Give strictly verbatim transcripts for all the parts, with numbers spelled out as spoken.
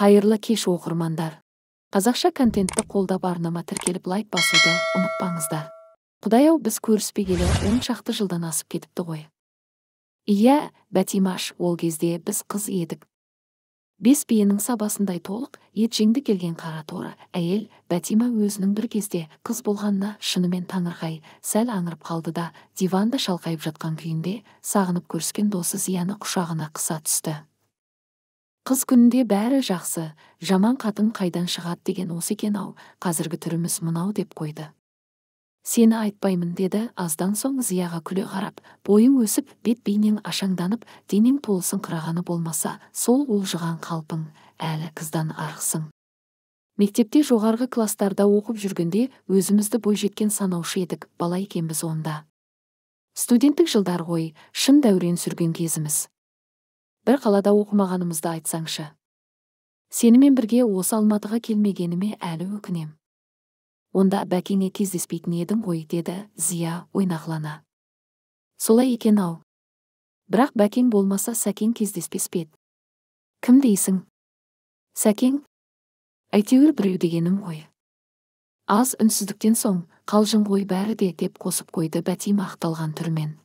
Hayırlı kech o'qirmanlar. Қазақша контентті қолдап арнама тіркеліп лайк басуды ұмытпаңыздар. Құдай-ау, біз көріспегелі он шақты жылдан асып кетіпті ғой. Иә, Бәтимаш, ол кезде біз қыз едік. Бес биенің сабасындай толық, ет жеңді келген қара торы әйел Бәтима өзінің бір кезде қыз болғанына шынымен таңырқай, сәл аңырып қалды да, диванда шалқайып жатқан күйінде сағынып көріскен досы Зияны құшағына қыса түсті. Қыз күнінде бәрі жақсы, жаман қатын қайдан шығады деген осы екен ау, қазіргі түріміз мынау деп қойды. Сені айтпаймын деді, аздан соң Зияға күле қарап, бойың өсіп, бет бейнең ашаңданып, денең толысын қырағаны болмаса, сол олжыған қалпың, әлі қыздан арықсың. Мектепте жоғарғы кластарда оқып жүргенде өзімізді бой жеткен санаушы едік, бала екенбіз онда. Студенттік жылдар ғой, шын дәурен сүрген кезіміз. Бір қалада оқымағанымызды айтсаңшы. Сенімен бірге осы Алматыға келмегеніме әлі өкінем. Онда бәкеңе кездеспейтін едің ғой, деді Зия ойнақлана. Солай екен ау. Бірақ бәкең болмаса Сәкең кездеспеспет. Кім дейсің? Сәкең? Әйтеуір біреу дегенім ғой. Аз үнсіздіктен соң қалжың ғой бәрі де деп қосып қойды Бәтима ақталған түрмен.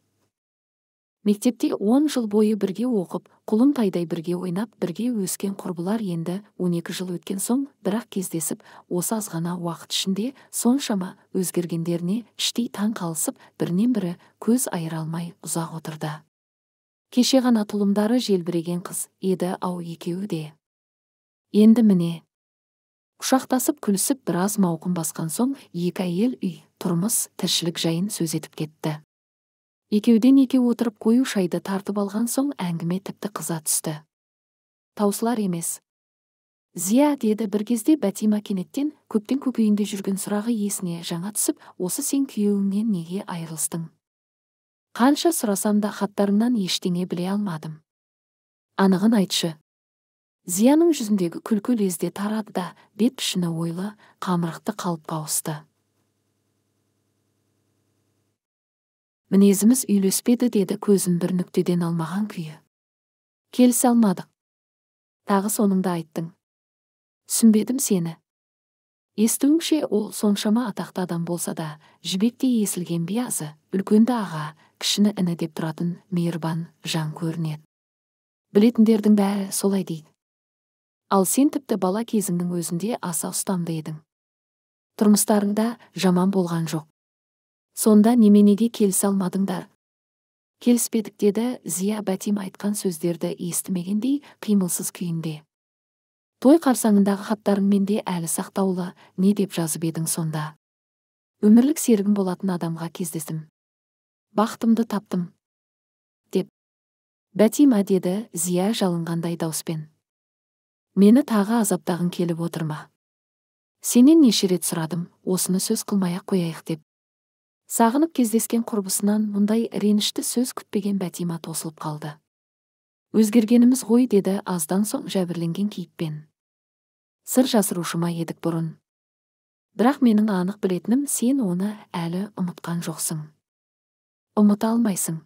Мектепте он жыл бойы бірге оқып, құлынтайдай бірге ойнап, бірге өскен құрбылар енді он екі жыл өткен соң бірақ кездесіп, осы аз ғана уақыт ішінде соншама өзгергендеріне іштей таң қалысып, бірінен бірі көз айыра алмай ұзақ отырды. Кеше ғана тұлымдары желбіреген қыз еді ау екеуі де. Енді міне. Құшақтасып күлісіп біраз мауқын басқан соң екі әйел үй, тұрмыс, тіршілік жайын сөз етіп кетті. Екеуден екі отырып қою шайды тартып алған соң әңгіме тіпті қыза түсті. Таусылар емес. Зия, деді бір кезде Бәтима кенеттен, көптің көкейінде жүрген сұрағы есіне жаңа түсіп, осы сен күйеуіңнен неге айырылыстың? Қанша сұрасам да хаттарымнан ештеңе біле алмадым. Анығын айтшы. Зияның жүзіндегі күлкі лезде тарады да, бет пішіні ойлы, қамырықты қалыпқа ауысты. Мінезіміз үйлеспеді, деді көзін бір нүктеден алмаған күйі. Келісе алмадық. Тағы соңында айттың. Түсінбедім сені. Естуіңше, ол соншама атақты адам болса да, жібектей есілген биязы, үлкенді аға, кішіні іні деп тұратын мейірбан жан көрінеді. Білетіндердің бәрі солай дейді. Ал сен тіпті бала кезіңнің өзінде аса ұстамды едің. Тұрмыстарыңда жаман болған жоқ. Сонда неменеге келісе алмадыңдар? Келіспедік, деді Зия Бәтима айтқан сөздерді естімегендей қимылсыз күйінде. Той қарсаңындағы хаттарың менде әлі сақтаулы, не деп жазып едің сонда? Өмірлік серігім болатын адамға кездестім. Бақытымды таптым. Деп. Бәтима, деді Зия жалынғандай дауспен. Мені тағы азаптағың келіп отырма. Сенен неше рет сұрадым, осыны сөз қылмай қояйық деп. Сағынып кездескен құрбысынан мұндай ренішті сөз күтпеген Бәтима тосылып қалды. Өзгергеніміз ғой, деді аздан соң жәбірленген кейіппен. Сыр жасырушыма едік бұрын. Бірақ менің анық білетінім, сен оны әлі ұмытқан жоқсың. Ұмыта алмайсың.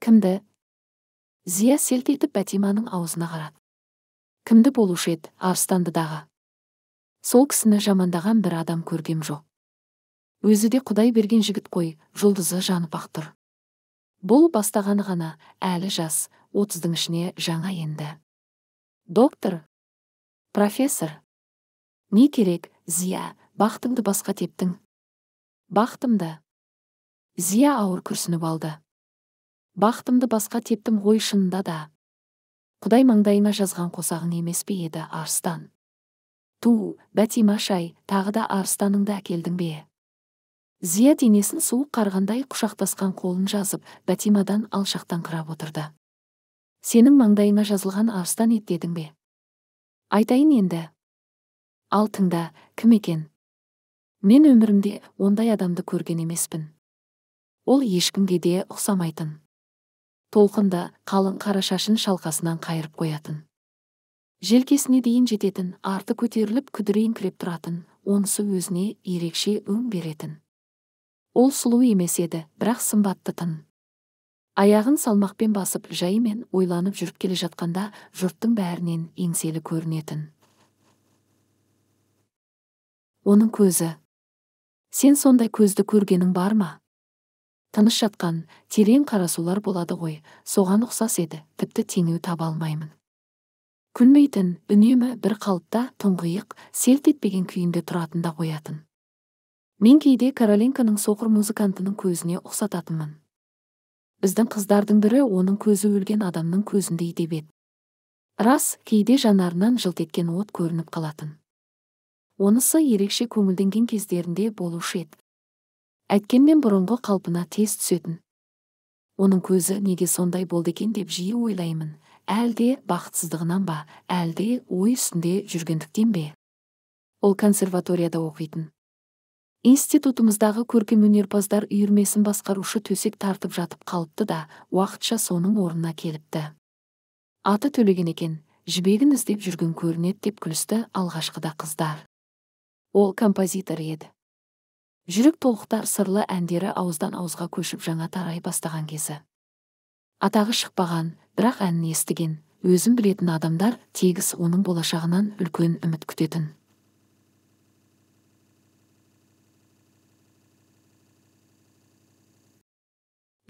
Кімді? Зия селт етіп Бәтиманың аузына қарады. Кімді болушы еді, арыстандыдағы? Сол кісіні жамандаған бір адам көргем жоқ. Өзі де Құдай берген жігіт қой, жұлдызы жанып ақтыр. Бұл бастағаны ғана, әлі жас, отыздың ішіне жаңа енді. Доктор, профессор, не керек, Зия, бақтыңды басқа тептің. Бақтымды. Зия ауыр күрсініп алды. Бақтымды басқа тептім ғой шынында да. Құдай маңдайына жазған қосағын емес пе еді, арыстан? Ту, Бәтима шай, тағы да арыстаныңды әкелдің бе? Зия денесін суық қарғандай құшақтасқан қолын жазып, Бәтимадан алшақтан қырап отырды. Сенің маңдайыңа жазылған арыстан ет дедің бе? Айтайын енді. Алтыңда кім екен? Мен өмірімде ондай адамды көрген емеспін. Ол ешкімге де ұқсамайтын. Толқында қалың қара шашын шалқасынан қайырып қоятын. Желкесіне дейін жететін, арты көтеріліп күдірейіңкіреп тұратын, онысы өзіне ерекше өң беретін. Ол сұлу емес еді, бірақ сымбатты тын. Аяғын салмақпен басып жайымен ойланып жүріп келе жатқанда жұрттың бәрінен еңселі көрінетін. Оның көзі. Сен сондай көзді көргенің бар ма? Тыныш жатқан, терең қарасулар болады ғой, соған ұқсас еді, тіпті теңеу таба алмаймын. Күлмейтін, үнемі бір қалыпта тұңғиық, селт етпеген күйінде тұратында қоятын. Мен кейде Каролинканың соқыр музыкантының көзіне ұқсататынмын. Біздің қыздардың бірі оның көзі өлген адамның көзіндей деп еді. Рас, кейде жанарынан жылт еткен от көрініп қалатын. Онысы ерекше көңілденген кездерінде болушы еді. Әйткенмен бұрынғы қалпына тез түсетін. Оның көзі неге сондай болды екен деп жиі ойлаймын. Әлде бақытсыздығынан ба, әлде ой үстінде жүргендіктен бе? Ол консерваторияда оқитын. Институтымыздағы көркемөнерпаздар үйірмесін басқарушы төсек тартып жатып қалыпты да, уақытша соның орнына келіпті. Аты төлеген екен, жібегін іздеп жүрген көрінеді деп күлісті алғашқыда қыздар. Ол композитор еді. Жүрек толықтар сырлы әндері ауыздан ауызға көшіп жаңа тарай бастаған кезі. Атағы шықпаған, бірақ әнін естіген, өзін білетін адамдар тегіс оның болашағынан үлкен үміт күтетін.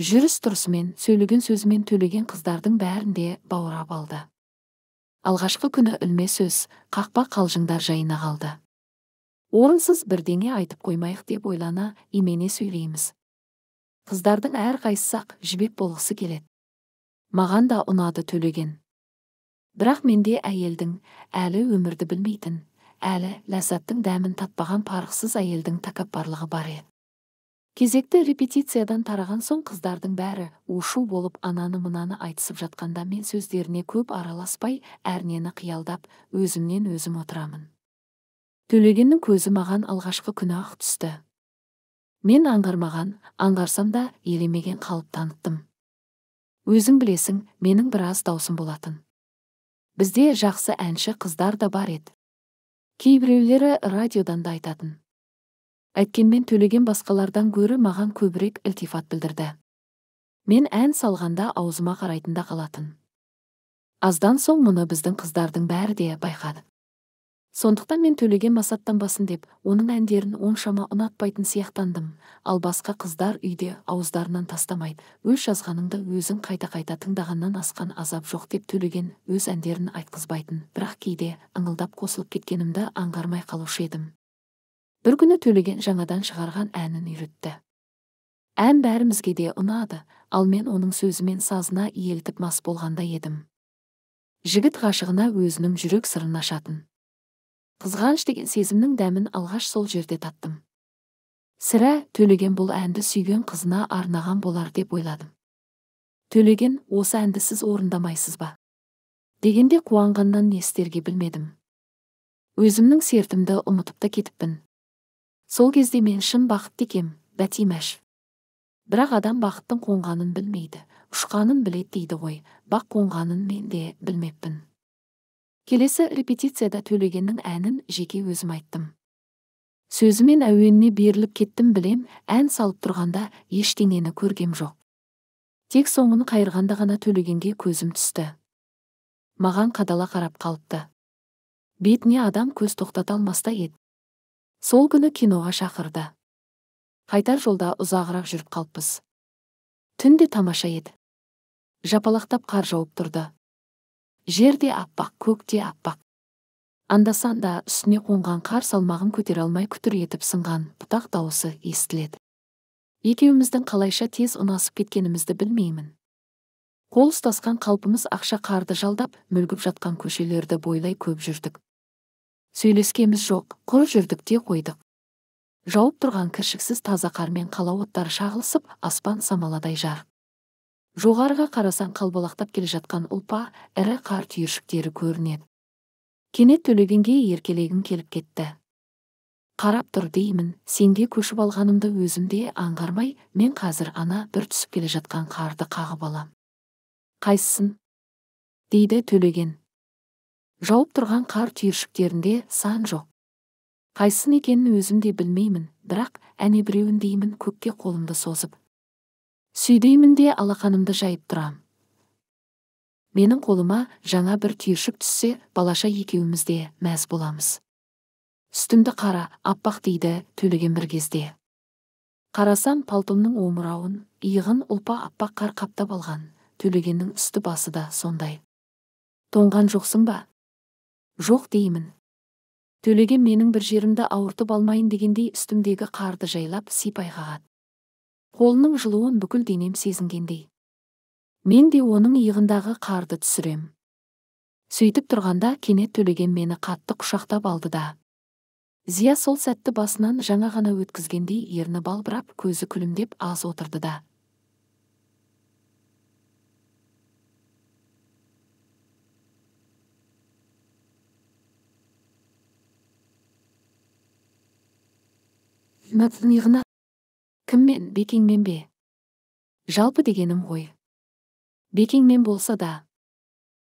Жүріс тұрысымен, сөйлеген сөзімен төлеген қыздардың бәрінде баурап алды. Алғашқы күні үлме сөз, қақпа қалжыңдар жайына қалды. Орынсыз бірдеңе айтып қоймайық деп ойлана, имене сөйлейміз. Қыздардың әр қайсысақ жібек болғысы келеді. Маған да ұнады төлеген. Бірақ менде әйелдің, әлі өмірді білмейтін, әлі ләззаттың дәмін татпаған парықсыз әйелдің тәкаппарлығы бар еді. Кезекті репетициядан тараған соң қыздардың бәрі ушу болып ананы-мынаны айтысып жатқанда мен сөздеріне көп араласпай, әрнені қиялдап, өзімнен өзім отырамын. Төлегеннің көзі маған алғашқы күні ақ түсті. Мен аңғармаған, аңғарсам да елемеген қалып таныттым. Өзің білесің, менің біраз даусым болатын. Бізде жақсы әнші қыздар да бар еді. Кейбіреулері радиодан да айтатын. Әйткенмен Төлеген басқалардан гөрі маған көбірек ілтифат білдірді. Мен ән салғанда аузыма қарайтында қалатын. Аздан соң мұны біздің қыздардың бәрі де байқады. Сондықтан мен Төлеген масаттан басын деп, оның әндерін оншама ұнатпайтын сияқтандым, ал басқа қыздар үйде ауыздарынан тастамайды, өз жазғаныңды өзің қайта-қайта тыңдағаннан асқан азап жоқ деп Төлеген өз әндерін айтқызбайтын, бірақ кейде аңылдап қосылып кеткенімді аңғармай қалушы едім. Бір күні Төлеген жаңадан шығарған әнін үйретті. Ән бәрімізге де ұнады, ал мен оның сөзімен сазына иелтіп мас болғанда едім. Жігіт ғашығына өзінің жүрек сырын ашатын. Қызғаныш деген сезімнің дәмін алғаш сол жерде таттым. Сірә Төлеген бұл әнді сүйген қызына арнаған болар деп ойладым. Төлеген, осы әнді сіз орындамайсыз ба? Дегенде қуанғаннан не істерге білмедім. Өзімнің сертімді ұмытып та кетіппін. Сол кезде мен шын бақытты екем, бәтимәш. Бірақ адам бақыттың қонғанын білмейді, ұшқанын білет дейді ғой, бақ қонғанын мен де білмеппін. Келесі репетицияда Төлегеннің әнін жеке өзім айттым. Сөзімен әуеніне беріліп кеттім білем, ән салып тұрғанда ештеңені көргем жоқ. Тек соңын қайырғанда ғана Төлегенге көзім түсті. Маған қадала қарап қалыпты. Бетіне адам көз тоқтата алмастай еді. Сол күні киноға шақырды. Қайтар жолда ұзағырақ жүріп қалыппыз. Түн де тамаша еді. Жапалақтап қар жауып тұрды. Жерде аппақ, көкте аппақ. Анда-санда үстіне қонған қар салмағын көтер алмай күтір етіп сынған бұтақ дауысы естіледі. Екеуміздің қалайша тез ұнасып кеткенімізді білмеймін. Қол ұстасқан қалпымыз ақша қарды жалдап, мүлгіп жатқан көшелерді бойлай көп жүрдік. Сөйлескеміз жоқ, құр жүрдік те қойдық. Жауып тұрған кіршіксіз таза қармен қала оттары шағылысып, аспан самаладай жарық. Жоғарыға қарасан қалбалақтап келе жатқан ұлпа, әрі қар түйіршіктері көрінеді. Кенет Төлегенге еркелегім келіп кетті. Қарап тұр деймін, сенге көшіп алғанымды өзімде аңғармай, мен қазір ана бір түсіп келе жатқан қарды қағып алам. Қайсысын? Дейді Төлеген. Жауып тұрған қар түйіршіктерінде сан жоқ. Қайсын екенін өзімде білмеймін, бірақ әне біреуін деймін көкке қолымды созып. Сөйдеймін де алақанымды жайып тұрам. Менің қолыма жаңа бір түйіршік түссе, балаша екеумізде мәз боламыз. Үстімді қара, аппақ дейді төлеген бір кезде. Қарасам палтымның омырауын, иығын ұлпа аппақ қар қаптап алған, төлегеннің үсті басы да сондай. Тоңған жоқсың ба? Жоқ деймін. Төлеген менің бір жерімді ауыртып алмайын дегендей үстімдегі қарды жайлап сипай қағады. Қолының жылуын бүкіл денем сезінгендей. Мен де оның иығындағы қарды түсірем. Сөйтіп тұрғанда кенет Төлеген мені қатты құшақтап алды да. Зия сол сәтті басынан жаңа ғана өткізгендей ерні балбырап, көзі күлімдеп аз отырды да. Мәтін иғына. Кіммен, бекеңмен бе? Жалпы дегенім ғой. Бекеңмен болса да.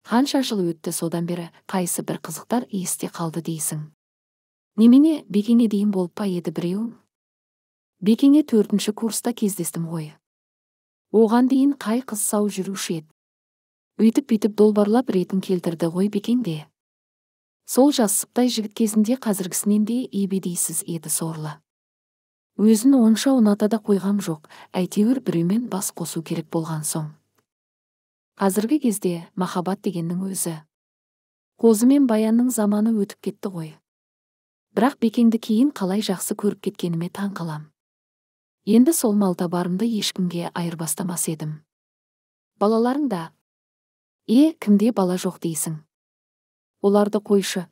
Қанша жыл өтті содан бері, қайсы бір қызықтар есте қалды дейсің. Немене, бекеңе дейін болып па еді біреу? Бекеңе төртінші курста кездестім ғой. Оған дейін қай қыз сау жүруші еді. Өйтіп-бүйтіп долбарлап ретін келтірді ғой бекеңде. Сол жасыптай жігіт кезінде қазіргісінен де ебедейсіз еді сорлы. Өзін онша ұната да қойғам жоқ, әйтеуір біреумен бас қосу керек болған соң. Қазіргі кезде махаббат дегеннің өзі. Қозы мен баянның заманы өтіп кетті ғой. Бірақ бекеңді кейін қалай жақсы көріп кеткеніме таң қалам. Енді сол малта барымды ешкімге айырбастамас едім. Балаларың да. Е, кімде бала жоқ дейсің. Оларды қойшы.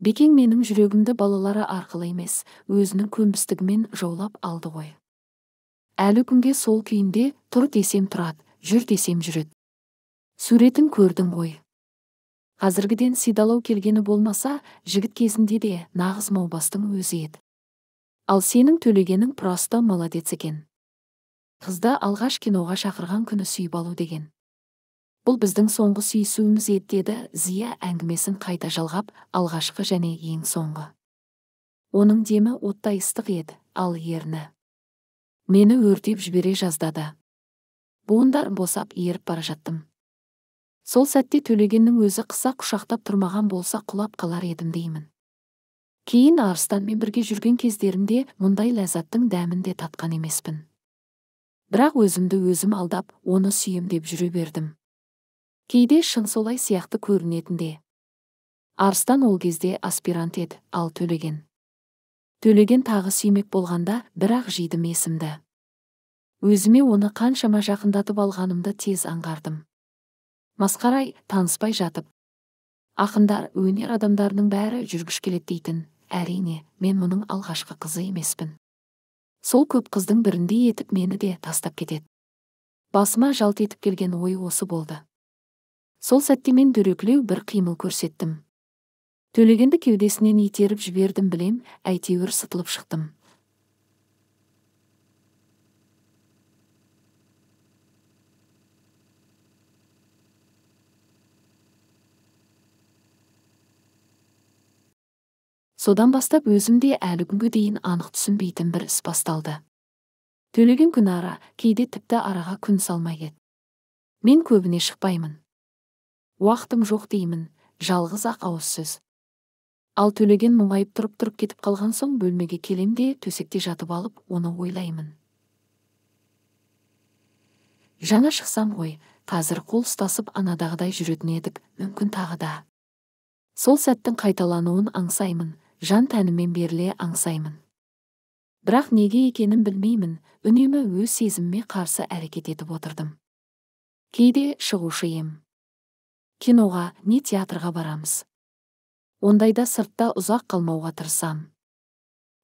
Бекең менің жүрегімді балалары арқылы емес, өзінің көмістігімен жаулап алды ғой. Әлі күнге сол күйінде тұр десем тұрат, жүр десем жүрет. Суретін көрдің ғой. Қазіргіден сидалау келгені болмаса, жігіт кезінде де нағыз маубастың өзі еді. Ал сенің Төлегенің проста молодец екен. Қызды алғаш киноға шақырған күні сүйіп алу деген. Бұл біздің соңғы сүйісуіміз еді, деді Зия әңгімесін қайта жалғап, алғашқы және ең соңғы. Оның демі оттай ыстық еді, ал ерні. Мені өртеп жібере жаздады. Буындар босап еріп бара жаттым. Сол сәтте Төлегеннің өзі қыса құшақтап тұрмаған болса құлап қалар едім деймін. Кейін Арыстанмен бірге жүрген кездерімде мұндай ләззаттың дәмін де татқан емеспін. Бірақ өзімді өзім алдап, оны сүйем деп жүре бердім. Кейде шын солай сияқты көрінетінде. Арыстан ол кезде аспирант еді, ал Төлеген. Төлеген тағы сүймек болғанда бірақ жидім есімді. Өзіме оны қаншама жақындатып алғанымды тез аңғардым. Масқарай таныспай жатып. Ақындар, өнер адамдарының бәрі жүргіш келет дейтін, әрине, мен мұның алғашқы қызы емеспін. Сол көп қыздың бірінде етіп мені де тастап кетеді. Басыма жалт етіп келген ой осы болды. Сол сәтте мен дүреклеу бір қимыл көрсеттім. Төлегенді кеудесінен итеріп жібердім білем, әйтеуір сытылып шықтым. Содан бастап өзімде әлі күнге дейін анық түсінбейтін бір іс басталды. Төлеген күн ара, кейде тіпті араға күн салмай ет. Мен көбіне шықпаймын. Уақытым жоқ деймін, жалғыз ақ ауызсыз. Ал Төлеген мұңайып тұрып-тұрып кетіп қалған соң бөлмеге келем де төсекте жатып алып, оны ойлаймын. Жаңа шықсам ғой, қазір қол ұстасып анадағыдай жүретін едік, мүмкін тағы да. Сол сәттің қайталануын аңсаймын, жан тәніммен беріле аңсаймын. Бірақ неге екенін білмеймін, үнемі өз сезіміме қарсы әрекет етіп отырдым. Кейде шығушы ем. Киноға, не театрға барамыз. Ондайда сыртта ұзақ қалмауға тырысам.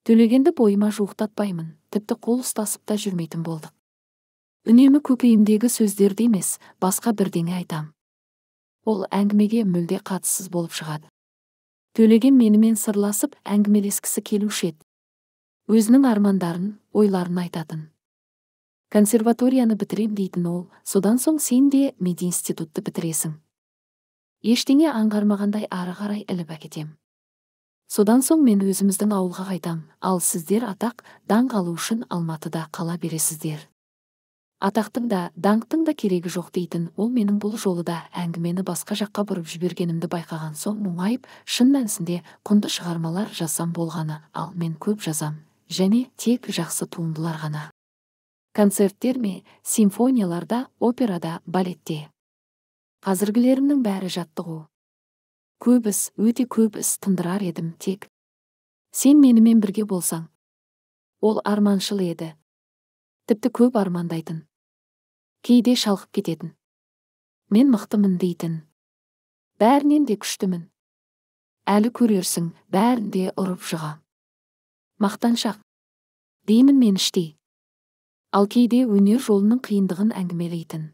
Төлегенді бойыма жуықтатпаймын, тіпті қол ұстасып та жүрмейтін болдық. Үнемі көкейімдегі сөздерді емес, басқа бірдеңе айтам. Ол әңгімеге мүлде қатыссыз болып шығады. Төлеген менімен сырласып, әңгімелескісі келуші еді. Өзінің армандарын, ойларын айтатын. Консерваторияны бітірем дейтін ол, содан соң сен де мединститутты бітіресің. Ештеңе аңғармағандай ары қарай іліп әкетем. Содан соң мен өзіміздің ауылға қайтам, ал сіздер атақ, даңқ алу үшін Алматыда қала бересіздер. Атақтың да, даңқтың да керегі жоқ дейтін, ол менің бұл жолы да әңгімені басқа жаққа бұрып жібергенімді байқаған соң мұңайып, шын мәнісінде құнды шығармалар жасам болғаны, ал мен көп жазам, және тек жақсы туындылар ғана. Концерттер ме, симфонияларда, операда, балетте. Қазіргілерімнің бәрі жаттығу. Көп іс, өте көп іс тындырар едім тек. Сен менімен бірге болсаң. Ол арманшыл еді. Тіпті көп армандайтын. Кейде шалқып кететін. Мен мықтымын дейтін. Бәрінен де күштімін. Әлі көрерсің, бәрін де ұрып жыға. Мақтаншақ. Деймін мен іштей. Ал кейде өнер жолының қиындығын әңгімелейтін.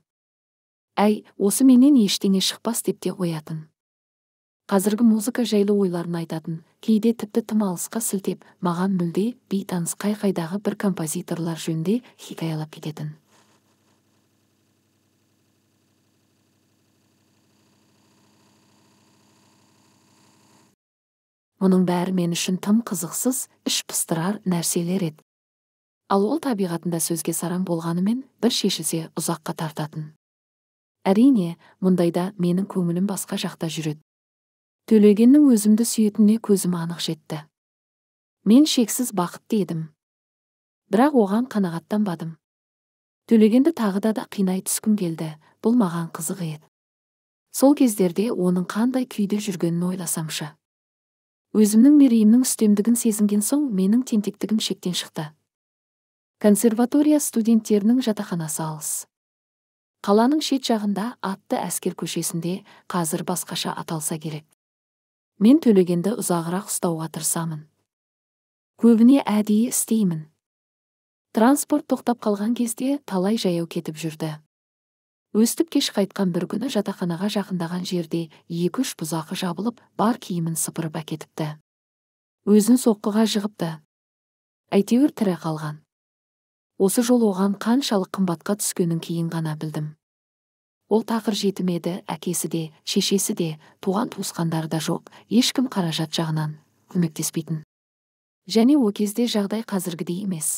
Әй, осы менен ештеңе шықпас деп те қоятын. Қазіргі музыка жайлы ойларын айтатын, кейде тіпті тым алысқа сілтеп, маған мүлде бейтаныс қай-қайдағы бір композиторлар жөнде хикаялап кететін. Мұның бәрі мен үшін тым қызықсыз, іш пыстырар нәрселер еді. Ал ол табиғатында сөзге сараң болғанымен бір шешісе ұзаққа тартатын. Әрине, мұндайда менің көңілім басқа жақта жүреді. Төлегеннің өзімді сүйетіне көзім анық жетті. Мен шексіз бақытты едім. Бірақ оған қанағаттанбадым. Төлегенді тағыда да қинай түскім келді, бұл маған қызық еді. Сол кездерде оның қандай күйде жүргенін ойласамшы. Өзімнің мерейімнің үстемдігін сезінген соң менің тентектігім шектен шықты. Консерватория студенттерінің жатақханасы алыс. Қаланың шет жағында атты әскер көшесінде қазір басқаша аталса керек. Мен Төлегенді ұзағырақ ұстауға тырысамын. Көбіне әдейі істеймін. Транспорт тоқтап қалған кезде талай жаяу кетіп жүрді. Өстіп кеш қайтқан бір күні жатақханаға жақындаған жерде екі-үш бұзақы жабылып, бар киімін сыпырып әкетіпті. Өзін соққыға жығыпты. Әйтеуір тірі қалған. Осы жол оған қаншалық қымбатқа түскенін кейін ғана білдім. Ол тақыр жетімеді, әкесі де, шешесі де, туған туысқандары да жоқ, ешкім қаражат жағынан көмектеспейтін. Және о кезде жағдай қазіргідей емес.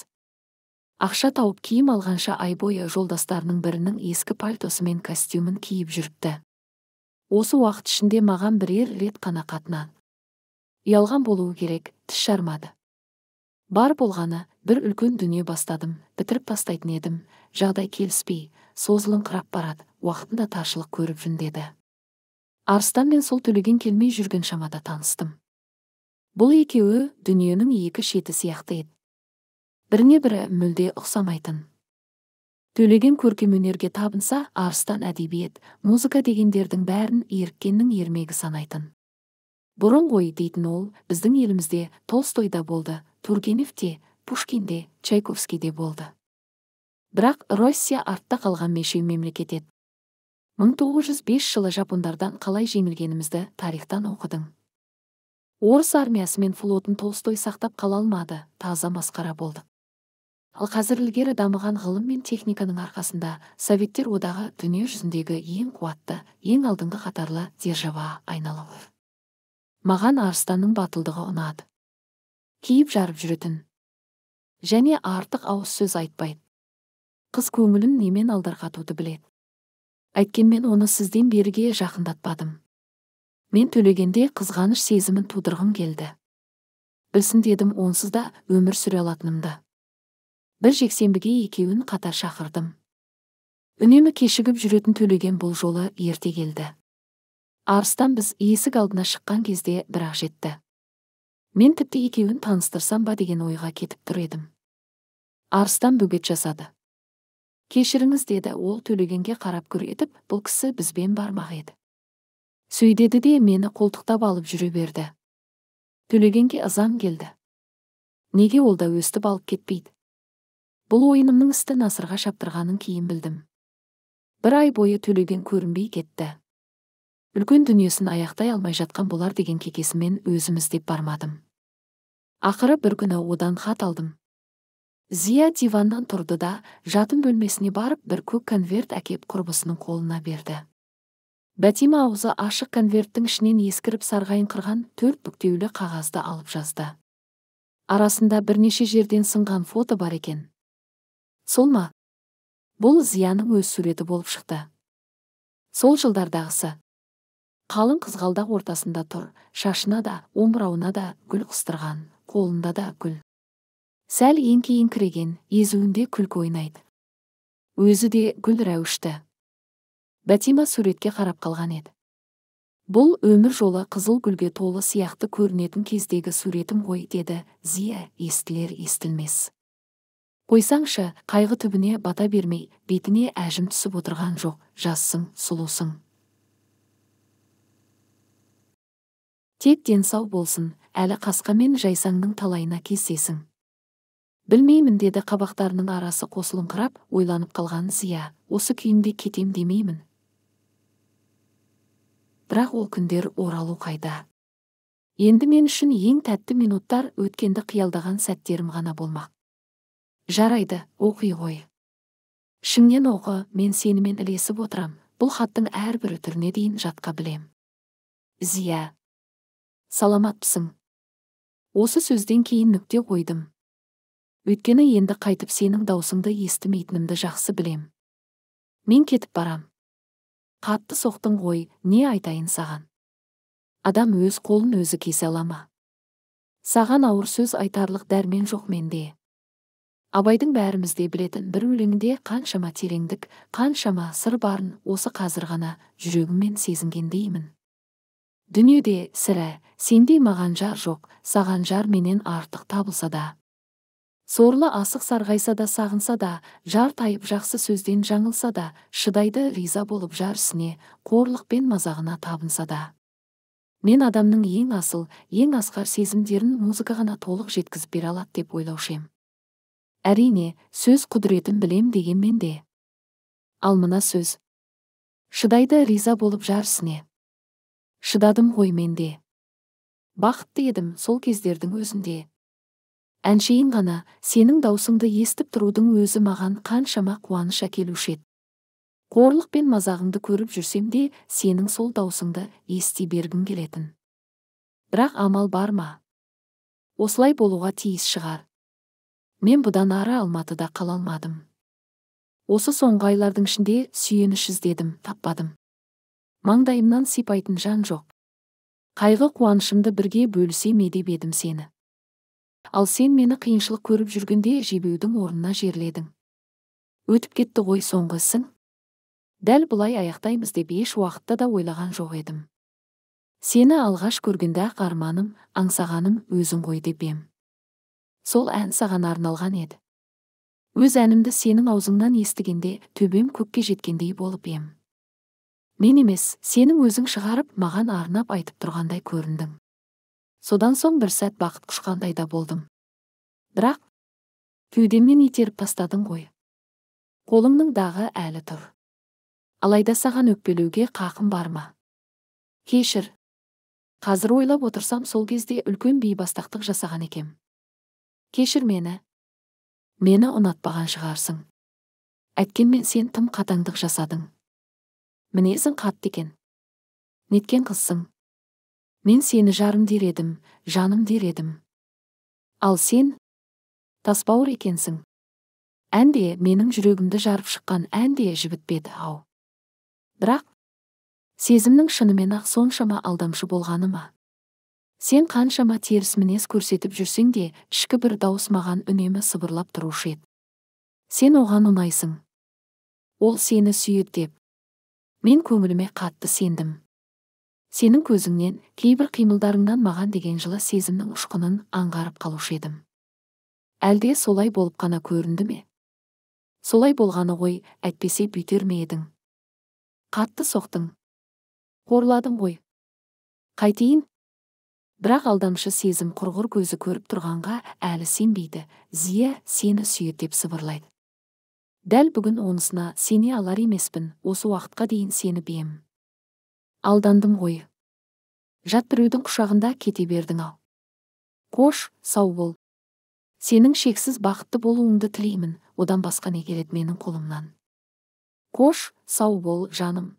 Ақша тауып киім алғанша ай бойы жолдастарының бірінің ескі пальтосы мен костюмін киіп жүріпті. Осы уақыт ішінде маған бірер рет қана қатынады. Ялған болуы керек, тіс жармады. Бар болғаны, бір үлкен дүние бастадым, бітіріп тастайтын едім, жағдай келіспей, созылыңқырап барады, уақытында таршылық көріп жүн деді. Арыстан мен сол Төлеген келмей жүрген шамада таныстым. Бұл екеуі дүниенің екі шеті сияқты еді. Біріне бірі мүлде ұқсамайтын. Төлеген көркемөнерге табынса, Арыстан әдебиет, музыка дегендердің бәрін еріккеннің ермегі санайтын. Бұрын ғой дейтін ол, біздің елімізде Толстойда болды, Тургеневте, Пушкинде, Чайковскийде болды. Бірақ Россия артта қалған мешеу мемлекет еді. мың тоғыз жүз бес жылы жапондардан қалай жеңілгенімізді тарихтан оқыдың. Орыс армиясы мен флотын Толстой сақтап қала алмады, таза масқара болды. Ал қазір ілгері дамыған ғылым мен техниканың арқасында Советтер одағы дүние жүзіндегі ең қуатты, ең алдыңғы қатарлы держава айналып. Маған Арыстанның батылдығы ұнады. Киіп жарып жүретін. Және артық ауыз сөз айтпайды. Қыз көңілін немен алдарқатуды біледі. Әйткен мен оны сізден берге жақындатпадым. Мен Төлегенде қызғаныш сезімін тудырғым келді. Білсін дедім, онсыз да өмір сүре алатынымды. Бір жексенбіге екеуін қатар шақырдым. Үнемі кешігіп жүретін Төлеген бұл жолы ерте келді. Арыстан біз есік алдына шыққан кезде бірақ жетті. Мен тіпті екеуін таныстырсам ба деген ойға кетіп тұр едім. Арыстан бөгет жасады. Кешіріңіз деді, ол Төлегенге қарап көр етіп, бұл кісі бізбен бармақ еді. Сөйдеді де мені қолтықтап алып жүре берді. Төлегенге ызам келді. Неге ол да өстіп алып кетпейді? Бұл ойынымның істі Насырға шаптырғанын кейін білдім. Бір ай бойы Төлеген көрінбей кетті. Үлкен дүниесін аяқтай алмай жатқан болар деген кекесімен өзім іздеп бармадым. Ақыры бір күні одан хат алдым. Зия диваннан тұрды да, жатын бөлмесіне барып, бір көк конверт әкеп құрбысының қолына берді. Бәтима аузы ашық конверттің ішінен ескіріп сарғайын қырған төрт бүктеулі қағазды алып жазды. Арасында бірнеше жерден сынған фото бар екен. Сол ма? бұл зияны өз суреті болып шықты. Сол жылдардағысы. Қалың қызғалдақ ортасында тұр, шашына да, омырауына да гүл қыстырған, қолында да гүл. Сәл еңкейін кіреген, езуінде күлкі ойнайды. Өзі де гүл рәушті. Бәтима суретке қарап қалған еді. Бұл өмір жолы қызыл гүлге толы сияқты көрінетін кездегі суретім ғой, деді Зия естілер естілмес. Қойсаңшы, қайғы түбіне бата бермей, бетіне әжім түсіп отырған жоқ, жассың, сұлусың. Тек денсау болсын, әлі қасқамен жайсаңның талайына кезсесің. Білмеймін, деді қабақтарының арасы қосылыңқырап, ойланып қалған Зия, осы күйінде кетем демеймін. Бірақ ол күндер оралу қайда. Енді мен үшін ең тәтті минуттар өткенді қиялдаған сәттерім ғана болмақ. Жарайды, оқи ғой. Шыңнен оқы, мен сенімен ілесіп отырам. Бұл хаттың әрбір түріне дейін жатқа білем. Зия. Саламатпысың. Осы сөзден кейін нүкте қойдым. Өткені енді қайтып сенің даусыңды естімейтінімді жақсы білем. Мен кетіп барам. Қатты соқтың ғой, не айтайын саған. Адам өз қолын өзі кесе алама. Саған ауыр сөз айтарлық дәрмен жоқ менде. Абайдың бәрімізде білетін бір өлеңде қаншама тереңдік, қаншама сыр барын осы қазір ғана жүрегіммен сезінгендеймін. Дүниеде сірә, сендей маған жар жоқ, саған жар менен артық табылса да. Сорлы асық сарғайса да сағынса да, жар тайып жақсы сөзден жаңылса да, шыдайды риза болып жарсіне, қорлық пен мазағына табынса да. Мен адамның ең асыл, ең асқар сезімдерін музыкағана толық жеткізіп бере алады деп ойлаушым. Әрине, сөз құдіретін білем дегенмен де. Ал мына сөз. Шыдайды риза болып жарсіне. Шыдадым ғой мен де. Бақытты едім сол кездердің өзінде. Әншейін ғана сенің даусыңды естіп тұрудың өзі маған қаншама қуаныш әкелуші еді. Қорлық пен мазағыңды көріп жүрсем де, сенің сол даусыңды ести бергім келетін. Бірақ амал бар ма? Осылай болуға тиіс шығар. Мен бұдан ары Алматыда қалалмадым. Осы соңғы айлардың ішінде сүйеніш іздедім, таппадым. Маңдайымнан сипайтын жан жоқ. Қайғы қуанышымды бірге бөлісе ме деп едім сені. Ал сен мені қиыншылық көріп жүргенде жебеудің орнына жерледің. Өтіп кетті ғой соңғысың. Дәл бұлай аяқтаймыз деп еш уақытта да ойлаған жоқ едім. Сені алғаш көргенде арманым, аңсағаным өзің ғой деп ем. Сол ән саған арналған еді. Өз әнімді сенің аузыңнан естігенде төбем көкке жеткендей болып ем. Мен емес, сенің өзің шығарып маған арнап айтып тұрғандай көріндің. Содан соң бір сәт бақыт құшқандай да болдым. Бірақ, кеудемнен итеріп тастадың ғой. Қолыңның дағы әлі тұр. Алайда саған өкпелеуге қақым бар ма? Кешір. Қазір ойлап отырсам сол кезде үлкен бейбастақтық жасаған екем. Кешір мені. Мені ұнатпаған шығарсың. Әйткенмен сен тым қатаңдық жасадың. Мінезің қатты екен. Неткен қызсың. Мен сені жарым дер едім, жаным дер едім. Ал сен тасбауыр екенсің. Әнде менің жүрегімді жарып шыққан әнде жібітпеді ау. Бірақ сезімнің шынымен ақ соншама алдамшы болғаны ма? Сен қаншама теріс мінез көрсетіп жүрсең де, ішкі бір дауыс маған үнемі сыбырлап тұрушы еді. Сен оған ұнайсың. Ол сені сүйеді деп. Мен көңіліме қатты сендім. Сенің көзіңнен, кейбір қимылдарыңнан маған деген жылы сезімнің ұшқынын аңғарып қалушы едім. Әлде солай болып қана көрінді ме? Солай болғаны ғой, әйтпесе бүйтер ме едің? Қатты соқтың. Қорладың ғой. Қайтейін? Бірақ алдамшы сезім құрғыр көзі көріп тұрғанға әлі сенбейді. Зия сені сүйеді деп сыбырлайды. Дәл бүгін онысына сене алар емеспін, осы уақытқа дейін сені бейім. Алдандым ғой. Жат біреудің құшағында кете бердің ау. Қош, сау бол. Сенің шексіз бақытты болуыңды тілеймін, одан басқа не келеді менің қолымнан. Қош, сау бол, жаным.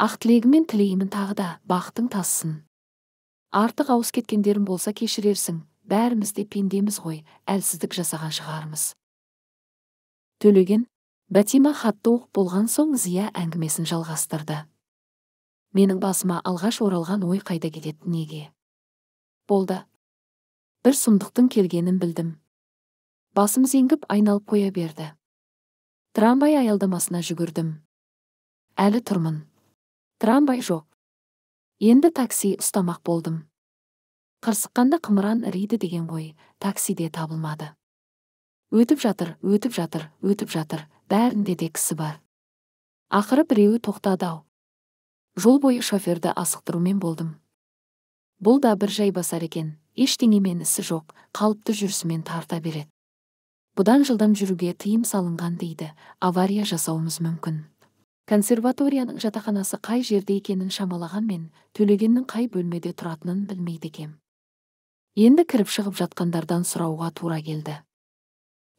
Ақ тілегімен тілеймін тағы да, бақытың тассын. Артық ауыз кеткендерім болса кешірерсің, бәрімізде пендеміз ғой, әлсіздік жасаған шығармыз. Төлеген, Бәтима хатты оқып болған соң Зия әңгімесін жалғастырды. Менің басыма алғаш оралған ой қайда келеді неге? Болды. Бір сұмдықтың келгенін білдім. Басым зеңгіп айналып қоя берді. Трамвай аялдамасына жүгірдім. Әлі тұрмын. Трамвай жоқ. Енді такси ұстамақ болдым. Қырсыққанда қымыран рейді деген ғой, таксиде табылмады. Өтіп жатыр, өтіп жатыр, өтіп жатыр. Бәрінде де кісі бар. Ақыры біреуі тоқтады-ау. Жол бойы шоферді асықтырумен болдым. Бұл да бір жай басар екен, ештеңемен ісі жоқ, қалыпты жүрісімен тарта береді. Бұдан жылдам жүруге тыйым салынған дейді, авария жасауымыз мүмкін. Консерваторияның жатақханасы қай жерде екенін шамалағанмен, Төлегеннің қай бөлмеде тұратынын білмейді екем. Енді кіріп шығып жатқандардан сұрауға тура келді.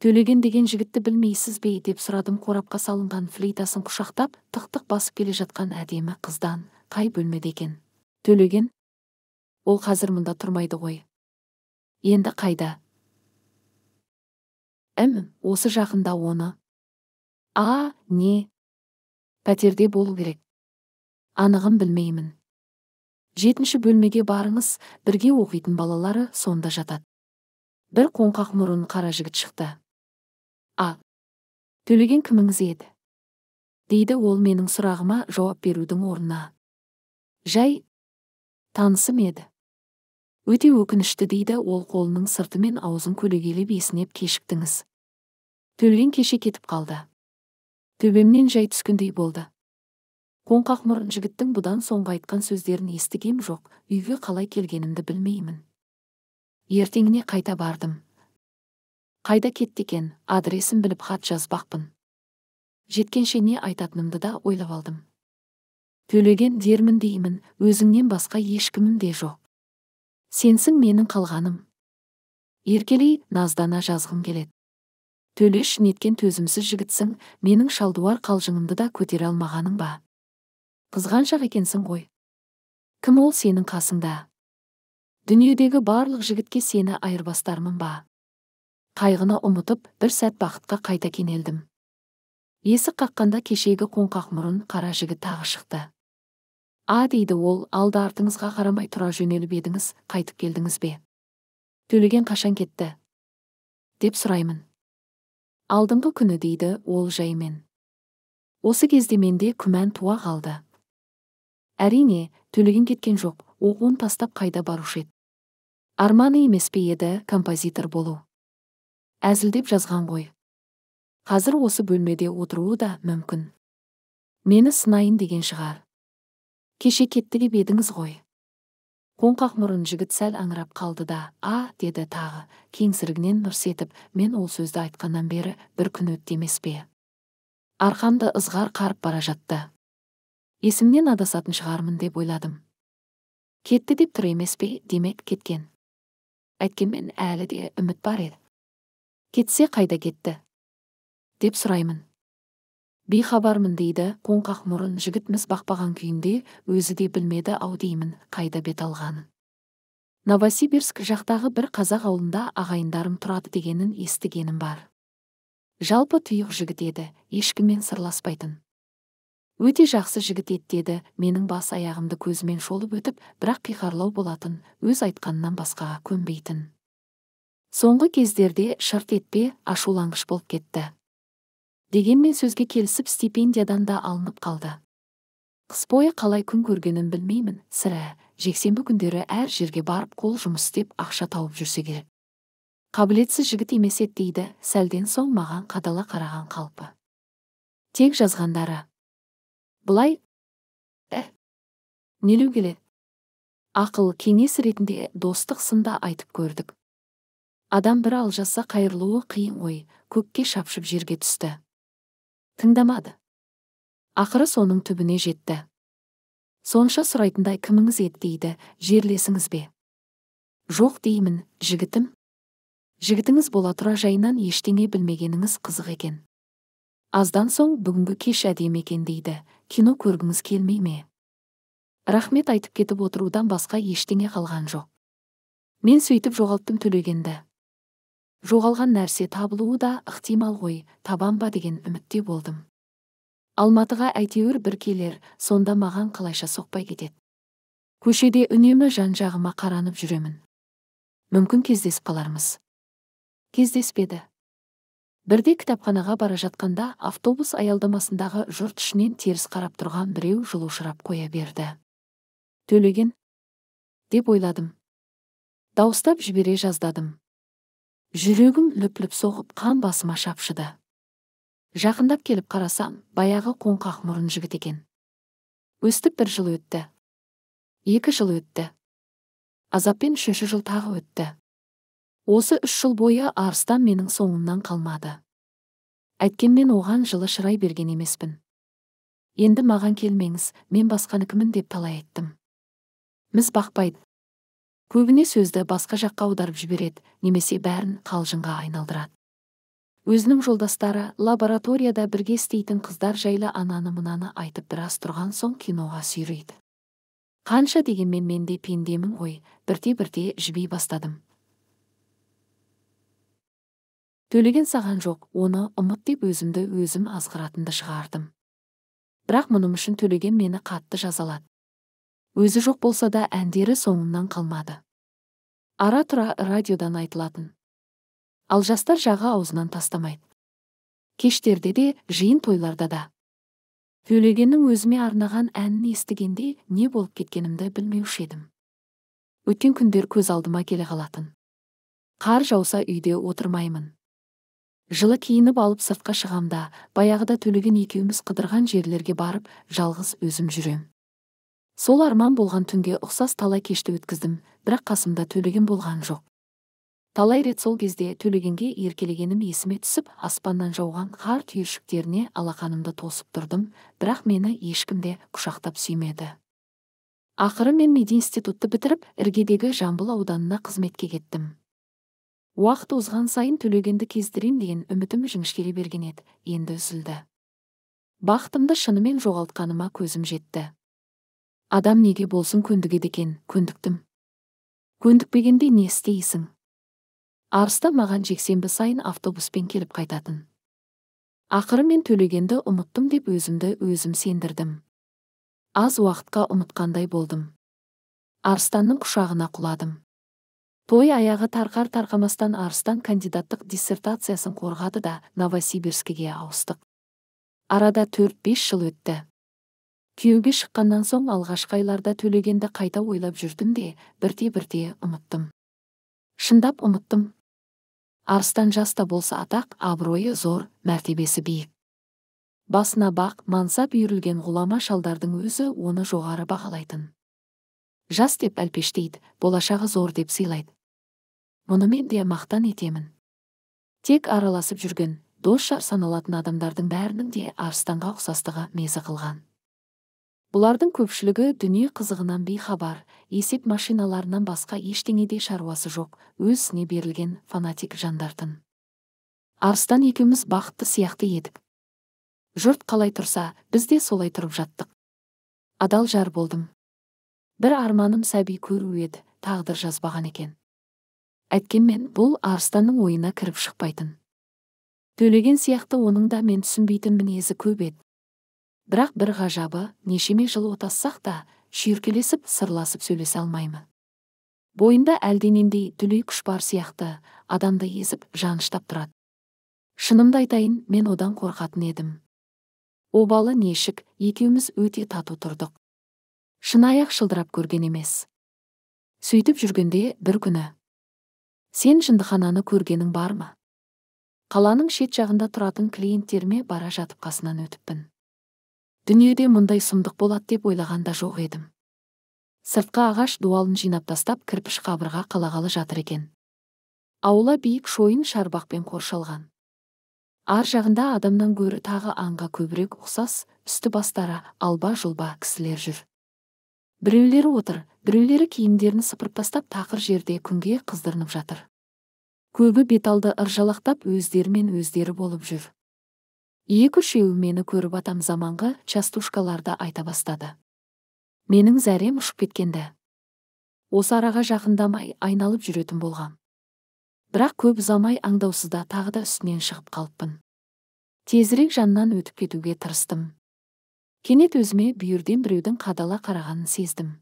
Төлеген деген жігітті білмейсіз бе деп сұрадым, қорапқа салынған флейтасын құшақтап, тық-тық басып келе жатқан әдемі қыздан, қай бөлмеде екен? Төлеген? Ол қазір мұнда тұрмайды ғой. Енді қайда? Әм, осы жақында оны. А, не? Пәтерде болу керек. Анығын білмеймін. Жетінші бөлмеге барыңыз, бірге оқитын балалары сонда жатады. Бір қоңқақ мұрын қара жігіт шықты. А, Төлеген кіміңіз еді? Дейді ол менің сұрағыма жауап берудің орнына. Жай, танысым еді. Өте өкінішті дейді ол қолының сыртымен аузын көлегелеп есінеп кешіктіңіз. Төлеген кеше кетіп қалды. Төбемнен жай түскіндей болды. Қоңқақ мұрын жігіттің бұдан соңғы айтқан сөздерін естігем жоқ, үйге қалай келгенімді білмеймін. Ертеңіне қайта бардым. Қайда кеттікен, адресін біліп хат жазбақпын. Жеткенше не айтатынымды да ойлап алдым. Төлеген дермін деймін, өзіңнен басқа ешкімім де жоқ. Сенсің менің қалғаным. Еркелей наздана жазғым келеді. Төлеш неткен төзімсіз жігітсің, менің шалдуар қалжыңымды да көтере алмағаның ба? Қызғаншақ екенсің ғой. Кім ол сенің қасыңда? Дүниедегі барлық жігітке сені айырбастармын ба? Қайғыны ұмытып, бір сәт бақытқа қайта кенелдім. Есік қаққанда кешегі қоңқақ мұрын қара жігіт тағы шықты. А, дейді ол, алды артыңызға қарамай тұра жөнеліп едіңіз, қайтып келдіңіз бе? Төлеген қашан кетті? Деп сұраймын. Алдыңғы күні, дейді ол жаймен. Осы кезде менде күмән туа қалды. Әрине, Төлеген кеткен жоқ, оғын тастап қайда барушы еді. Арманы емес пе еді композитор болу. Әзілдеп жазған ғой. Қазір осы бөлмеде отыруы да мүмкін. Мені сынайын деген шығар. Кеше кетті деп едіңіз ғой. Қоңқақ мұрын жігіт сәл аңырап қалды да, а, деді тағы, кеңсірігінен мұрсетіп, мен ол сөзді айтқаннан бері бір күн өтті емес пе. Арқамды ызғар қарып бара жатты. Есімнен адасатын шығармын деп ойладым. Кетті деп тұр емес пе, демек кеткен. Әйткенмен әлі де үміт бар еді. Кетсе қайда кетті? Деп сұраймын. Бейхабармын, дейді қоңқақ мұрын жігіт мізбақпаған күйінде, өзі де білмеді ау деймін, қайда бет алғанын. Новосибирск жақтағы бір қазақ ауылында ағайындарым тұрады дегенін естігенім бар. Жалпы тұйық жігіт еді, ешкіммен сырласпайтын. Өте жақсы жігіт еттеді, менің бас аяғымды көзімен шолып өтіп, бірақ қиқарлау болатын, өз айтқанынан басқаға көнбейтін. Соңғы кездерде шырт етпе, ашуланғыш болып кетті. Дегенмен сөзге келісіп, стипендиядан да алынып қалды. Қыс бойы қалай күн көргенін білмеймін, сірә, жексенбі күндері әр жерге барып қол жұмыс істеп, ақша тауып жүрсе керек. Қабілетсіз жігіт емес еді, дейді, сәлден соң маған қадала қараған қалпы. Тек жазғандары. Бұлай, ә, нелеу келе? Ақыл кеңес ретінде достық сында айтып көрдік. Адам бір алжаса қайырлуы қиын ой, көкке шапшып жерге түсті. Тыңдамады. Ақыры соның түбіне жетті. Сонша сұрайтындай кіміңіз еді, дейді, жерлесіңіз бе? Жоқ деймін, жігітім. Жігітіңіз бола тұра жайынан ештеңе білмегеніңіз қызық екен. Аздан соң бүгінгі кеш әдемі екен, дейді, кино көргіңіз келмей ме? Рахмет айтып кетіп отырудан басқа ештеңе қалған жоқ. Мен сөйтіп жоғалттым Төлегенді. жоғалған нәрсе табылуы да ықтимал ғой, табам ба деген үмітте болдым. Алматыға әйтеуір бір келер, сонда маған қалайша соқпай кетеді. Көшеде үнемі жан-жағыма қаранып жүремін. Мүмкін кездесіп қалармыз. Кездеспеді. Бірде кітапханаға бара жатқанда автобус аялдамасындағы жұрт ішінен теріс қарап тұрған біреу жылушырап қоя берді. Төлеген деп ойладым. Дауыстап жібере жаздадым. Жүрегім лүп-лүп соғып қан басыма шапшыды. Жақындап келіп қарасам, баяғы қоңқақ мұрын жігіт екен. Өстіп бір жыл өтті. Екі жыл өтті. Азаппен үшінші жыл тағы өтті. Осы үш жыл бойы арыстан менің соңымнан қалмады. Әйткенмен оған жылы шырай берген емеспін. Енді маған келмеңіз, мен басқаныкімін деп талай айттым. Міз бақпайды. Көбіне сөзді басқа жаққа аударып жібереді, немесе бәрін қалжыңға айналдырады. Өзінің жолдастары лабораторияда бірге істейтін қыздар жайлы ананы-мынаны айтып біраз тұрған соң киноға сүйрейді. Қанша дегенмен менде пендемін ғой, бірте-бірте жібей бастадым. Төлеген саған жоқ, оны ұмыт деп өзімді өзім азғыратынды шығардым. Бірақ мұным үшін Төлеген мені қатты жазалады. Өзі жоқ болса да әндері соңымнан қалмады. Ара тұра радиодан айтылатын. Ал жастар жағы аузынан тастамайды. Кештерде де, жиын тойларда да. Төлегеннің өзіме арнаған әнін естігенде не болып кеткенімді білмеуші едім. Өткен күндер көз алдыма келе қалатын. Қар жауса үйде отырмаймын. Жылы киініп алып сыртқа шығамда, баяғыда Төлеген екеуміз қыдырған жерлерге барып, жалғыз өзім жүрем. Сол арман болған түнге ұқсас талай кешті өткіздім, бірақ қасымда Төлеген болған жоқ. Талай рет сол кезде Төлегенге еркелегенім есіме түсіп, аспаннан жауған қар түйіршіктеріне алақанымды тосып тұрдым, бірақ мені ешкімде құшақтап сүймеді. Ақыры мен мединститутты бітіріп, іргедегі Жамбыл ауданына қызметке кеттім. Уақыт озған сайын Төлегенді кездірем деген үмітім жіңішкеле берген еді, енді үзілді. Бақытымды шынымен жоғалтқаныма көзім жетті. Адам неге болсын көндігеді екен, көндіктім. Көндікпегенде не істейсің? Арыста маған жексенбі сайын автобуспен келіп қайтатын. Ақыры мен Төлегенді ұмыттым деп өзімді өзім сендірдім. Аз уақытқа ұмытқандай болдым. Арыстанның құшағына құладым. Той аяғы тарқар-тарқамастан Арыстан кандидаттық диссертациясын қорғады да Новосибирскіге ауыстық. Арада төрт-бес жыл өтті. Күйеуге шыққаннан соң алғашқы айларда Төлегенді қайта ойлап жүрдім де, бірте-бірте ұмыттым. Шындап ұмыттым. Арыстан жас та болса атақ, абыройы зор, мәртебесі биік. Басына бақ, мансап үйірілген ғұлама шалдардың өзі оны жоғары бағалайтын. Жас деп әлпештейді, болашағы зор деп сыйлайды. Мұны мен де мақтан етемін. Тек араласып жүрген, дос-жар саналатын адамдардың бәрінің де Арыстанға ұқсастығы мезі қылған. Бұлардың көпшілігі дүние қызығынан бейхабар, есеп машиналарынан басқа ештеңеде шаруасы жоқ, өзіне берілген фанатик жандардың. Арыстан екеуміз бақытты сияқты едік. Жұрт қалай тұрса, біз де солай тұрып жаттық. Адал жар болдым. Бір арманым сәби көру еді, тағдыр жазбаған екен. Әйткенмен бұл Арыстанның ойына кіріп шықпайтын. Төлеген сияқты оның да мен түсінбейтін мінезі көп еді. Бірақ бір ғажабы, нешеме жыл отассақ та, шүйіркелесіп, сырласып сөйлесе алмаймын. Бойында әлденендей дүлей күш бар сияқты, адамды езіп, жаныштап тұрады. Шынымды айтайын, мен одан қорқатын едім. Обалы нешік, екеуміз өте тату тұрдық. Шынаяқ шылдырап көрген емес. Сөйтіп жүргенде бір күні. Сен жындыхананы көргенің бар ма? Қаланың шет жағында тұратын клиенттеріме бара жатып қасынан өтіппін. Дүниеде мұндай сұмдық болады деп ойлағанда жоқ едім. Сыртқа ағаш дуалын жинап тастап кірпіш қабырға қалағалы жатыр екен. Аула биік шойын шарбақпен қоршалған. Ар жағында адамнан гөрі тағы аңға көбірек ұқсас, үсті бастара алба-жұлба кісілер жүр. Біреулері отыр, біреулері киімдерін сыпырып тастап тақыр жерде күнге қыздырынып жатыр. Көбі беталды ыржалақтап өздерімен өздері болып жүр. Екі-үшеуі мені көріп атам заманғы частушкаларда айта бастады. Менің зәрем ұшып кеткенді. Осы араға жақындамай айналып жүретін болған. Бірақ көп ұзамай аңдаусызда тағы да үстінен шығып қалыппын. Тезірек жаннан өтіп кетуге тырыстым. Кенет өзіме бүйірден біреудің қадала қарағанын сездім.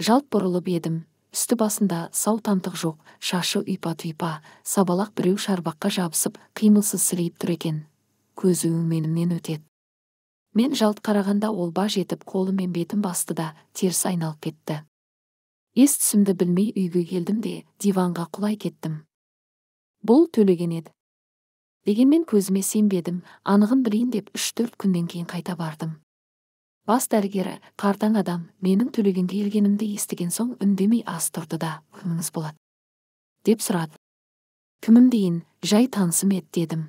Жалт бұрылып едім. Үсті басында сау тамтық жоқ, шашы ұйпа-тұйпа, сабалақ біреу шарбаққа жабысып, қимылсыз сілейіп тұр екен. Көзі менімнен өтеді. Мен жалт қарағанда ол ба жетіп қолы мен бетін басты да теріс айналып кетті. Ес түсімді білмей үйге келдім де диванға құлай кеттім. Бұл төлеген еді. Дегенмен көзіме сенбедім, анығын білейін деп үш-төрт күнден кейін қайта бардым. Бас дәрігері, қартаң адам, менің төлегенге келгенімді естіген соң үндемей аз тұрды да, кіміңіз болады? Деп сұрады. Кімім дейін, жай танысым ет дедім.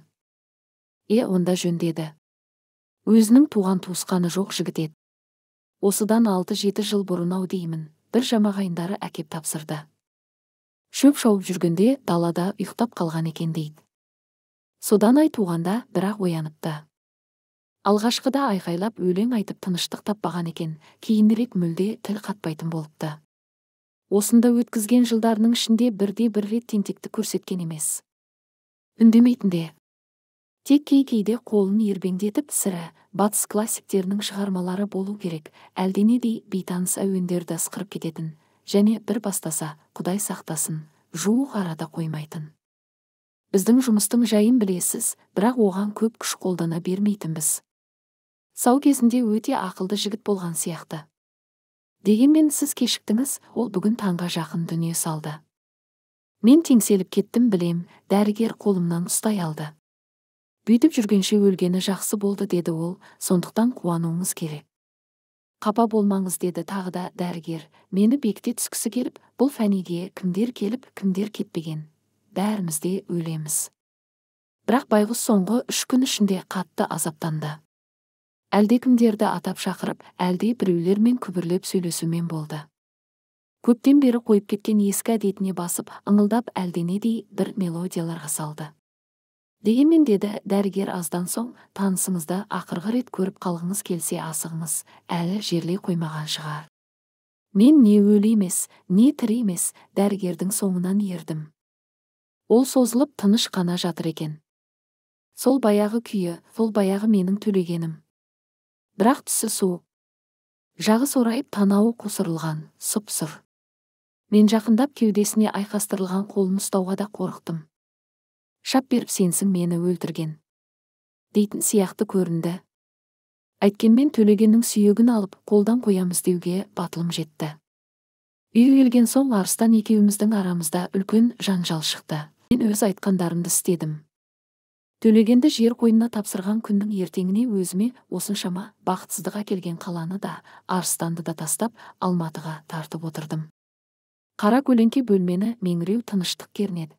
Е, онда жөн деді. Өзінің туған туысқаны жоқ жігіт еді. Осыдан алты жеті жыл бұрын ау деймін, бір жамағайындары әкеп тапсырды. Шөп шауып жүргенде далада ұйықтап қалған екен дейді. Содан ай туғанда бірақ ояныпты. Алғашқыда айқайлап өлең айтып тыныштық таппаған екен, кейінірек мүлде тіл қатпайтын болыпты. Осында өткізген жылдарының ішінде бірде бір рет тентекті көрсеткен емес. Үндемейтінде. Тек кей-кейде қолын ербеңдетіп сірі, батыс классиктерінің шығармалары болу керек, әлденедей бейтаныс әуендерді сықырып кететін, және бір бастаса, құдай сақтасын, жуық арада қоймайтын. Біздің жұмыстың жайын білесіз, бірақ оған көп күш қолдана бермейтінбіз. Сау кезінде өте ақылды жігіт болған сияқты. Дегенмен сіз кешіктіңіз, ол бүгін таңға жақын дүние салды. Мен теңселіп кеттім білем, дәрігер қолымнан ұстай алды. Бүйтіп жүргенше өлгені жақсы болды, деді ол, сондықтан қуануыңыз керек. Қапа болмаңыз, деді тағы да дәрігер, мені бекте түскісі келіп, бұл фәниге кімдер келіп, кімдер кетпеген. Бәріміз де өлеміз. Бірақ байғыз соңғы үш күн ішінде қатты азаптанды. Әлде кімдерді атап шақырып, әлде біреулермен күбірлеп сөйлесумен болды. Көптен бері қойып кеткен ескі әдетіне басып, ыңылдап әлденедей бір мелодияларға салды. Дегенмен деді дәрігер аздан соң, танысыңызда ақырғы рет көріп қалғыңыз келсе асығыңыз, әлі жерлей қоймаған шығар. Мен не өлі емес, не тірі емес, дәрігердің соңынан ердім. Ол созылып тыныш қана жатыр екен. Сол баяғы күйі, сол баяғы менің төлегенім. Бірақ түсі суық. Жағы сорайып танауы қосырылған, сұп-сұр. Мен жақындап кеудесіне айқастырылған қолын ұстауға да қорықтым. Шап беріп сенсің мені өлтірген. Дейтін сияқты көрінді. Әйткенмен төлегеннің сүйегін алып, қолдан қоямыз деуге батылым жетті. Үйрелген соң арыстан екеуміздің арамызда үлкен жанжал шықты. Мен өз айтқандарымды істедім. Төлегенді жер қойнына тапсырған күннің ертеңіне өзіме осыншама бақытсыздыға келген қаланы да, арыстанды да тастап, Алматыға тартып отырдым. Қара көлеңке бөлмені меңіреу тыныштық кернеді.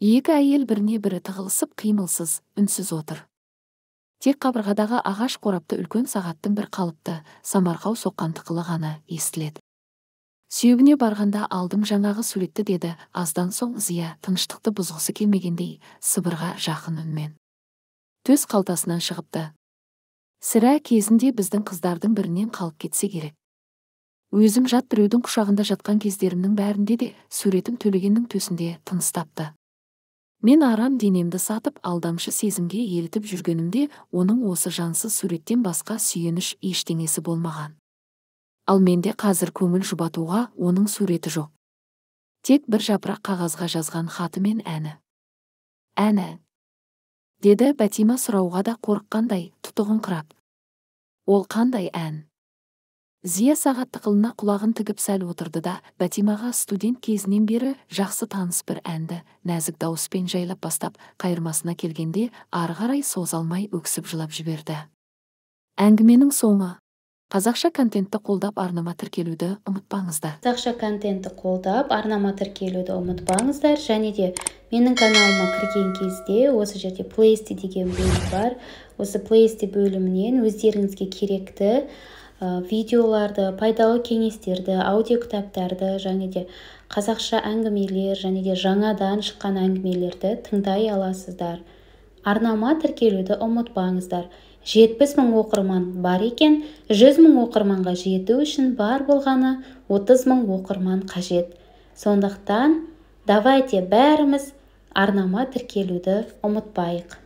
Екі әйел біріне бірі тығылысып қимылсыз, үнсіз отыр. Тек қабырғадағы ағаш қорапты үлкен сағаттың бір қалыпты, самарқау соққан тықылы ғана естіледі. Сүйегіне барғанда алдым жаңағы суретті, деді аздан соң Зия тыныштықты бұзғысы келмегендей, сыбырға жақын үнмен. Төс қалтасынан шығыпты. Сірә кезінде біздің қыздардың бірінен қалып кетсе керек. Өзім жат біреудің құшағында жатқан кездерімнің бәрінде де суретім төлегеннің төсінде тыныстапты. Мен арам денемді сатып алдамшы сезімге елітіп жүргенімде оның осы жансыз суреттен басқа сүйеніш ештеңесі болмаған. Ал менде қазір көңіл жұбатуға оның суреті жоқ. Тек бір жапырақ қағазға жазған хаты мен әні. Әні, деді Бәтима сұрауға да қорыққандай тұтығын қырап. Ол қандай ән? Зия сағат тықылына құлағын тігіп сәл отырды да, Бәтимаға студент кезінен бері жақсы таныс бір әнді, нәзік дауыспен жайлап бастап, қайырмасына келгенде арғарай созалмай өксіп жылап жіберді. Әңгіменің соңы. Қазақша контентті қолдап арнама тіркелуді ұмытпаңыздар. Қазақша контентті қолдап арнама тіркелуді ұмытпаңыздар. Және де менің каналыма кірген кезде осы жерде плейсте деген бөлім бар. Осы плейсте бөлімінен өздеріңізге керекті видеоларды, пайдалы кеңестерді, аудиокітаптарды, және де қазақша әңгімелер, және де жаңадан шыққан әңгімелерді тыңдай аласыздар. Арнама тіркелуді ұмытпаңыздар. жетпіс мың оқырман бар екен, жүз мың оқырманға жету үшін бар болғаны отыз мың оқырман қажет. Сондықтан Davayte bärimiz arnama tirkelüdi umutbayıq.